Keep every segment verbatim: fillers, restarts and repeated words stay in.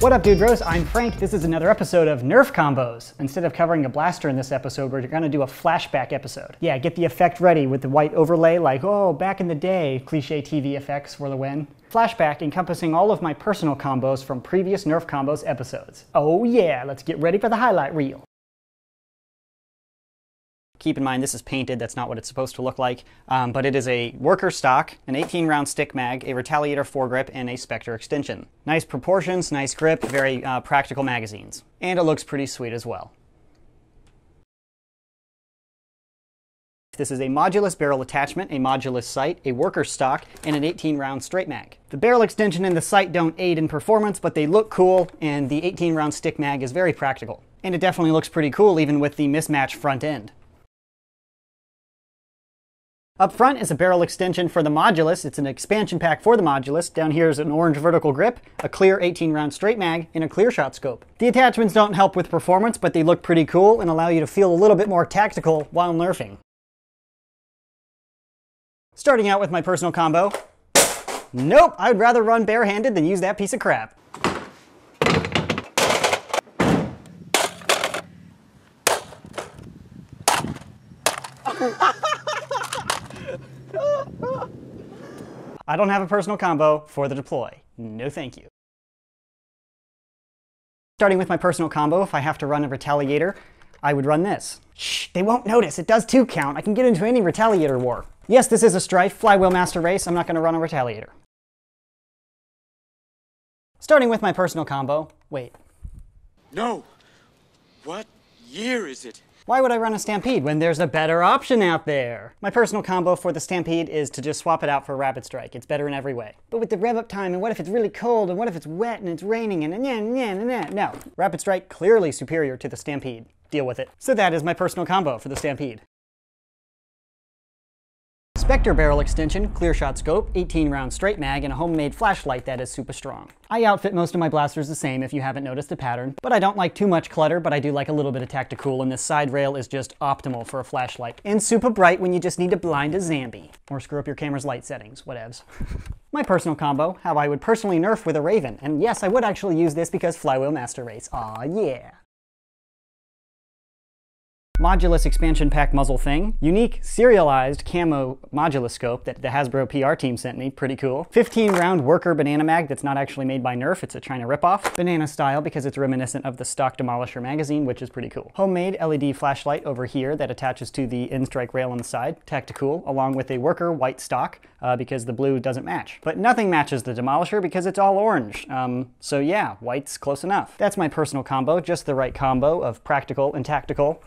What up, dude bros? I'm Frank. This is another episode of Nerf Combos. Instead of covering a blaster in this episode, we're gonna do a flashback episode. Yeah, get the effect ready with the white overlay like, oh, back in the day, cliche T V effects were the win. Flashback encompassing all of my personal combos from previous Nerf Combos episodes. Oh yeah, let's get ready for the highlight reel. Keep in mind, this is painted, that's not what it's supposed to look like, um, but it is a worker stock, an eighteen round stick mag, a Retaliator foregrip, and a Spectre extension. Nice proportions, nice grip, very uh, practical magazines. And it looks pretty sweet as well. This is a Modulus barrel attachment, a Modulus sight, a worker stock, and an eighteen round straight mag. The barrel extension and the sight don't aid in performance, but they look cool, and the eighteen round stick mag is very practical. And it definitely looks pretty cool even with the mismatched front end. Up front is a barrel extension for the Modulus. It's an expansion pack for the Modulus. Down here is an orange vertical grip, a clear eighteen round straight mag, and a clear shot scope. The attachments don't help with performance, but they look pretty cool and allow you to feel a little bit more tactical while nerfing. Starting out with my personal combo. Nope, I'd rather run barehanded than use that piece of crap. I don't have a personal combo for the deploy. No thank you. Starting with my personal combo, if I have to run a Retaliator, I would run this. Shh, they won't notice. It does two count. I can get into any Retaliator war. Yes, this is a Strife Flywheel Master Race. I'm not going to run a Retaliator. Starting with my personal combo, wait. No! What year is it? Why would I run a Stampede when there's a better option out there? My personal combo for the Stampede is to just swap it out for Rapid Strike. It's better in every way. But with the rev up time, and what if it's really cold, and what if it's wet, and it's raining, and nah, nah, nah, nah. No. Rapid Strike clearly superior to the Stampede. Deal with it. So that is my personal combo for the Stampede. Spectre barrel extension, clear shot scope, eighteen round straight mag, and a homemade flashlight that is super strong. I outfit most of my blasters the same if you haven't noticed the pattern, but I don't like too much clutter, but I do like a little bit of tactical, and this side rail is just optimal for a flashlight. And super bright when you just need to blind a zombie. Or screw up your camera's light settings, whatevs. My personal combo, how I would personally nerf with a Raven, and yes, I would actually use this because Flywheel Master Race, aw yeah. Modulus expansion pack muzzle thing, unique serialized camo Modulus scope that the Hasbro P R team sent me, pretty cool. fifteen round worker banana mag that's not actually made by Nerf, it's a China ripoff. Banana style because it's reminiscent of the stock Demolisher magazine, which is pretty cool. Homemade L E D flashlight over here that attaches to the end strike rail on the side, tactical, along with a worker white stock uh, because the blue doesn't match. But nothing matches the Demolisher because it's all orange. Um, so yeah, white's close enough. That's my personal combo, just the right combo of practical and tactical.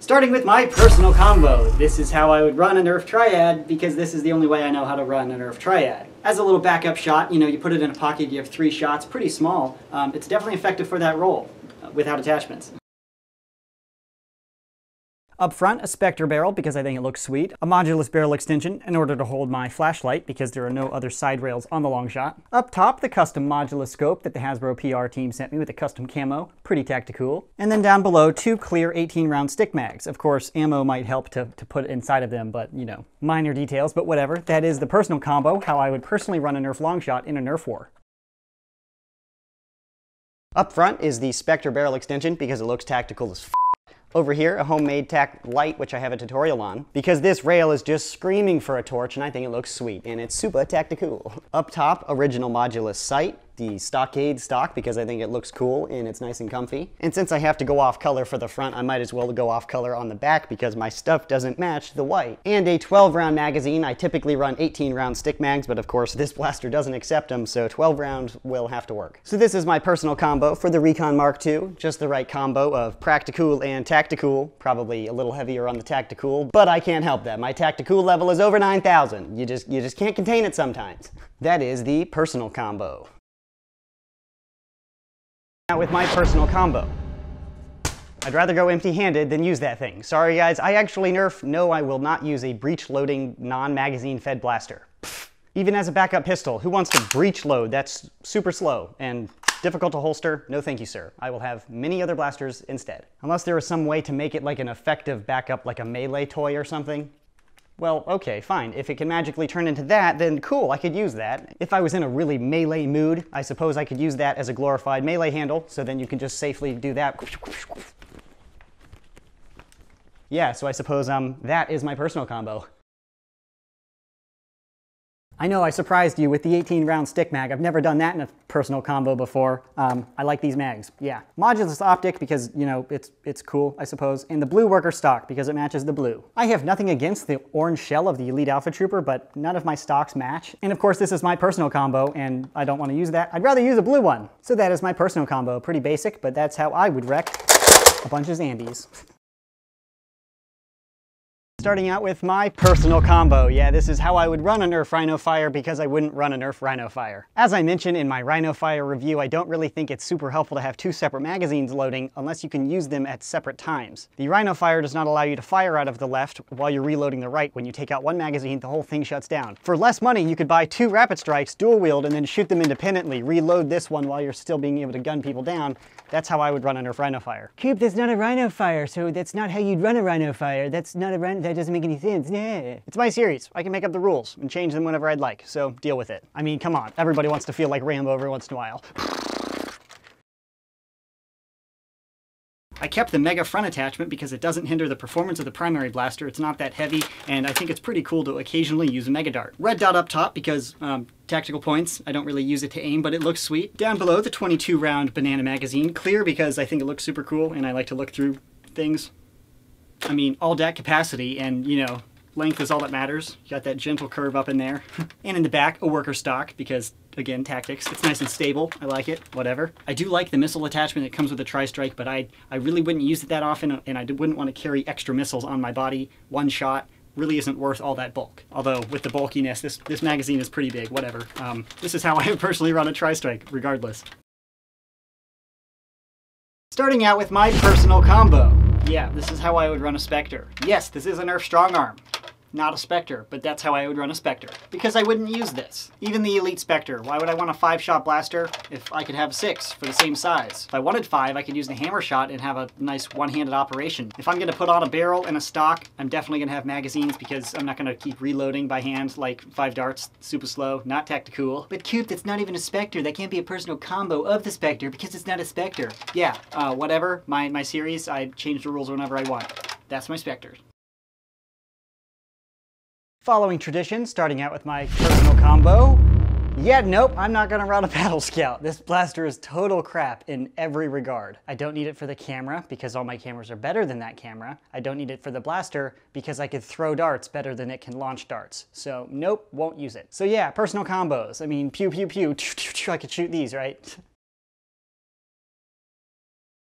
Starting with my personal combo, this is how I would run a Nerf Triad because this is the only way I know how to run a Nerf Triad. As a little backup shot, you know, you put it in a pocket, you have three shots, pretty small. Um, it's definitely effective for that role, uh, without attachments. Up front, a Spectre barrel because I think it looks sweet. A Modulus barrel extension in order to hold my flashlight because there are no other side rails on the long shot. Up top, the custom Modulus scope that the Hasbro P R team sent me with a custom camo. Pretty tactical. And then down below, two clear eighteen round stick mags. Of course, ammo might help to, to put inside of them, but you know, minor details, but whatever. That is the personal combo, how I would personally run a Nerf long shot in a Nerf war. Up front is the Spectre barrel extension because it looks tactical as f. Over here, a homemade tack light, which I have a tutorial on, because this rail is just screaming for a torch, and I think it looks sweet, and it's super tactical. Up top, original Modulus sight, the stockade stock, because I think it looks cool, and it's nice and comfy. And since I have to go off color for the front, I might as well go off color on the back, because my stuff doesn't match the white. And a twelve round magazine. I typically run eighteen round stick mags, but of course, this blaster doesn't accept them, so twelve round will have to work. So this is my personal combo for the Recon Mark two, just the right combo of practical and tactical. Tactical, probably a little heavier on the tactical, but I can't help that. My tactical level is over nine thousand. You just, you just can't contain it sometimes. That is the personal combo. Now with my personal combo. I'd rather go empty-handed than use that thing. Sorry guys, I actually nerf. No, I will not use a breech-loading, non-magazine fed blaster. Pfft. Even as a backup pistol, who wants to breech load? That's super slow and difficult to holster? No thank you, sir. I will have many other blasters instead. Unless there is some way to make it like an effective backup, like a melee toy or something. Well, okay, fine. If it can magically turn into that, then cool, I could use that. If I was in a really melee mood, I suppose I could use that as a glorified melee handle, so then you can just safely do that. Yeah, so I suppose um, that is my personal combo. I know I surprised you with the eighteen round stick mag. I've never done that in a personal combo before. Um, I like these mags, yeah. Modulus optic because, you know, it's, it's cool, I suppose. And the blue worker stock because it matches the blue. I have nothing against the orange shell of the Elite Alpha Trooper, but none of my stocks match. And of course, this is my personal combo and I don't want to use that. I'd rather use a blue one. So that is my personal combo. Pretty basic, but that's how I would wreck a bunch of Zambies. Starting out with my personal combo. Yeah, this is how I would run a Nerf Rhino Fire because I wouldn't run a Nerf Rhino Fire. As I mentioned in my Rhino Fire review, I don't really think it's super helpful to have two separate magazines loading unless you can use them at separate times. The Rhino Fire does not allow you to fire out of the left while you're reloading the right. When you take out one magazine, the whole thing shuts down. For less money, you could buy two Rapid Strikes, dual wield, and then shoot them independently. Reload this one while you're still being able to gun people down. That's how I would run a Nerf Rhino Fire. Coop, that's not a Rhino Fire, so that's not how you'd run a Rhino Fire. That's not a Rhino Fire. It doesn't make any sense. Yeah. It's my series. I can make up the rules and change them whenever I'd like, so deal with it. I mean, come on. Everybody wants to feel like Rambo every once in a while. I kept the Mega Front attachment because it doesn't hinder the performance of the primary blaster. It's not that heavy, and I think it's pretty cool to occasionally use a Mega Dart. Red dot up top because um, tactical points. I don't really use it to aim, but it looks sweet. Down below, the twenty-two round banana magazine. Clear because I think it looks super cool, and I like to look through things. I mean, all deck capacity and, you know, length is all that matters. You got that gentle curve up in there. And in the back, a worker stock because, again, tactics. It's nice and stable. I like it. Whatever. I do like the missile attachment that comes with the Tri-Strike, but I, I really wouldn't use it that often, and I wouldn't want to carry extra missiles on my body. One shot really isn't worth all that bulk. Although, with the bulkiness, this, this magazine is pretty big. Whatever. Um, this is how I personally run a Tri-Strike, regardless. Starting out with my personal combo. Yeah, this is how I would run a Spectre. Yes, this is a Nerf Strongarm. Not a Spectre, but that's how I would run a Spectre. Because I wouldn't use this. Even the Elite Spectre, why would I want a five shot blaster if I could have six for the same size? If I wanted five, I could use the Hammer Shot and have a nice one-handed operation. If I'm gonna put on a barrel and a stock, I'm definitely gonna have magazines because I'm not gonna keep reloading by hand like five darts, super slow, not tactical. But Coop, that's not even a Spectre. That can't be a personal combo of the Spectre because it's not a Spectre. Yeah, uh, whatever, my, my series, I change the rules whenever I want. That's my Spectre. Following tradition, starting out with my personal combo. Yeah, nope, I'm not gonna run a Battle Scout. This blaster is total crap in every regard. I don't need it for the camera because all my cameras are better than that camera. I don't need it for the blaster because I could throw darts better than it can launch darts. So nope, won't use it. So yeah, personal combos. I mean, pew pew pew, I could shoot these, right?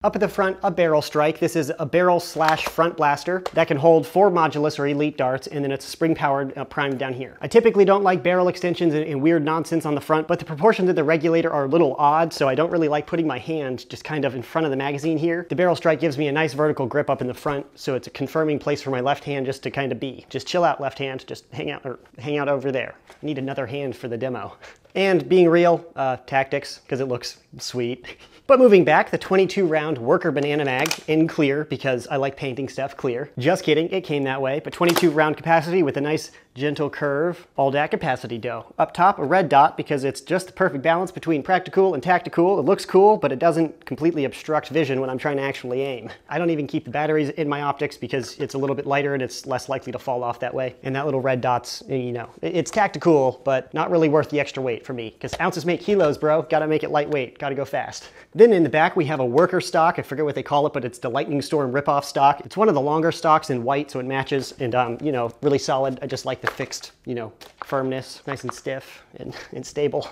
Up at the front, a barrel strike. This is a barrel slash front blaster that can hold four Modulus or Elite darts, and then it's spring-powered uh, primed down here. I typically don't like barrel extensions and, and weird nonsense on the front, but the proportions of the Regulator are a little odd, so I don't really like putting my hand just kind of in front of the magazine here. The barrel strike gives me a nice vertical grip up in the front, so it's a confirming place for my left hand just to kind of be. Just chill out, left hand. Just hang out, or hang out over there. I need another hand for the demo. And being real, uh, tactics, because it looks sweet. But moving back, the twenty-two round worker banana mag in clear because I like painting stuff clear. Just kidding, it came that way. But twenty-two round capacity with a nice gentle curve. All that capacity dough. Up top, a red dot because it's just the perfect balance between practical and tactical. It looks cool, but it doesn't completely obstruct vision when I'm trying to actually aim. I don't even keep the batteries in my optics because it's a little bit lighter and it's less likely to fall off that way. And that little red dot's, you know, it's tactical, but not really worth the extra weight for me, because ounces make kilos, bro. Gotta make it lightweight, gotta go fast. Then in the back we have a worker stock. I forget what they call it, but it's the Lightning Storm ripoff stock. It's one of the longer stocks in white, so it matches, and um, you know, really solid. I just like the fixed, you know, firmness, nice and stiff and, and stable.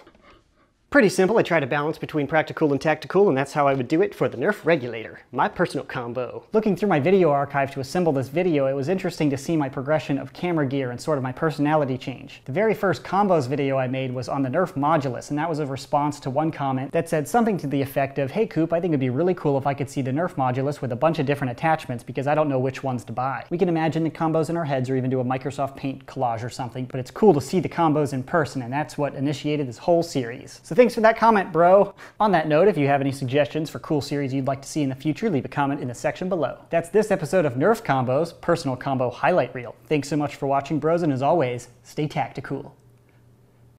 Pretty simple. I try to balance between practical and tactical, and that's how I would do it for the Nerf Regulator, my personal combo. Looking through my video archive to assemble this video, it was interesting to see my progression of camera gear and sort of my personality change. The very first combos video I made was on the Nerf Modulus, and that was a response to one comment that said something to the effect of, hey Coop, I think it'd be really cool if I could see the Nerf Modulus with a bunch of different attachments because I don't know which ones to buy. We can imagine the combos in our heads or even do a Microsoft Paint collage or something, but it's cool to see the combos in person, and that's what initiated this whole series. So thanks for that comment, bro. On that note, if you have any suggestions for cool series you'd like to see in the future, leave a comment in the section below. That's this episode of Nerf Combos Personal Combo Highlight Reel. Thanks so much for watching, bros, and as always, stay tactical.